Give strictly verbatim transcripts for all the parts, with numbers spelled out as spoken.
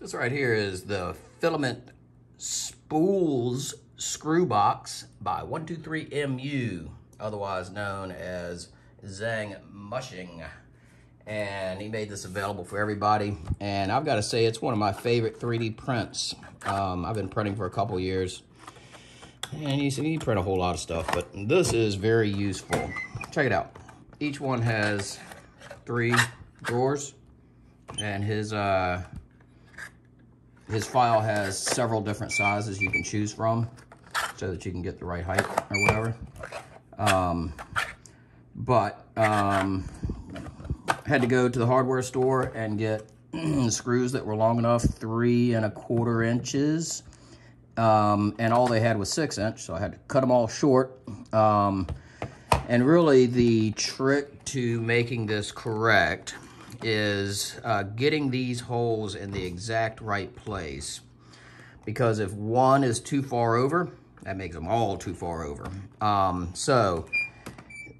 This right here is the filament spools screw box by one two three M U, otherwise known as Zhang Mushing. And he made this available for everybody. And I've got to say, it's one of my favorite three D prints. Um, I've been printing for a couple years. And you see, you print a whole lot of stuff, but this is very useful. Check it out. Each one has three drawers, and his uh, his file has several different sizes you can choose from, so that you can get the right height or whatever. Um, but um, had to go to the hardware store and get screws that were long enough, three and a quarter inches. Um, and all they had was six inch, so I had to cut them all short. Um, and really the trick to making this correct is uh, getting these holes in the exact right place. Because if one is too far over, that makes them all too far over. Um, so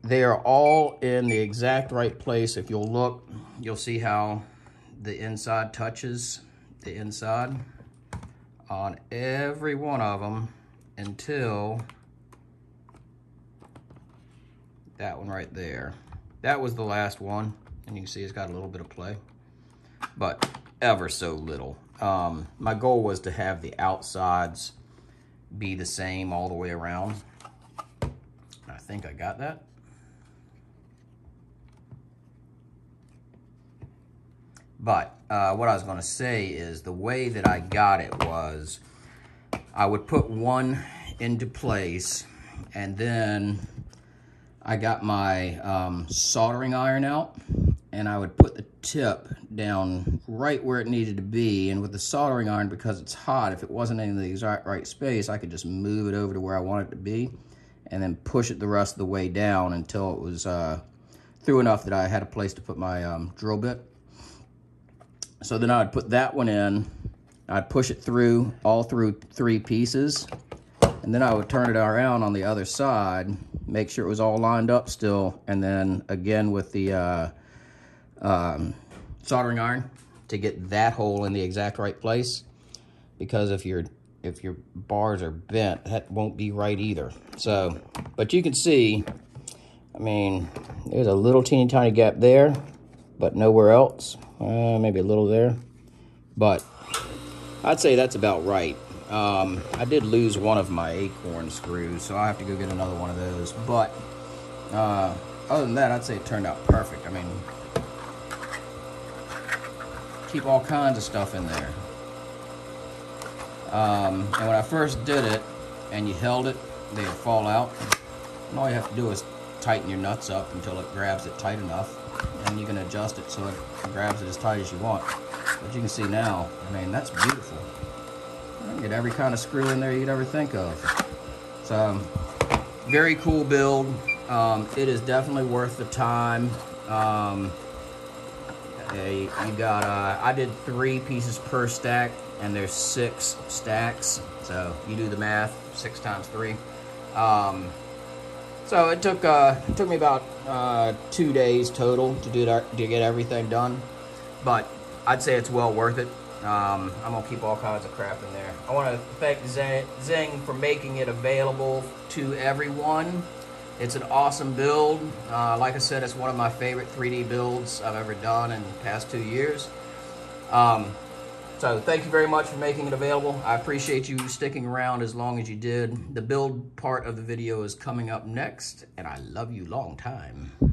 they are all in the exact right place. If you'll look, you'll see how the inside touches the inside on every one of them until that one right there. That was the last one, and you can see it's got a little bit of play, but ever so little. Um, my goal was to have the outsides be the same all the way around. I think I got that. But uh, what I was going to say is the way that I got it was I would put one into place, and then I got my um, soldering iron out, and I would put the tip down right where it needed to be. And with the soldering iron, because it's hot, if it wasn't in the exact right space, I could just move it over to where I wanted it to be and then push it the rest of the way down until it was uh, through enough that I had a place to put my um, drill bit. So then I'd put that one in, I'd push it through, all through three pieces, and then I would turn it around on the other side, make sure it was all lined up still, and then again with the uh, um, soldering iron to get that hole in the exact right place, because if, you're, if your bars are bent, that won't be right either. So, but you can see, I mean, there's a little teeny tiny gap there, but nowhere else. Uh, maybe a little there, but I'd say that's about right. Um, I did lose one of my acorn screws, so I have to go get another one of those. But uh, other than that, I'd say it turned out perfect. I mean, keep all kinds of stuff in there. Um, and when I first did it, and you held it, they would fall out. And all you have to do is tighten your nuts up until it grabs it tight enough. And you can adjust it so it grabs it as tight as you want. But you can see now, I mean, that's beautiful. You can get every kind of screw in there you could ever think of. So, very cool build. Um, it is definitely worth the time. Um, you, you got, uh, I did three pieces per stack, and there's six stacks. So, you do the math, six times three. Um, So it took uh, it took me about uh, two days total to do that, to get everything done, but I'd say it's well worth it. Um, I'm gonna keep all kinds of crap in there. I want to thank Zeng for making it available to everyone. It's an awesome build. Uh, like I said, it's one of my favorite three D builds I've ever done in the past two years. Um, So thank you very much for making it available. I appreciate you sticking around as long as you did. The build part of the video is coming up next, and I love you long time.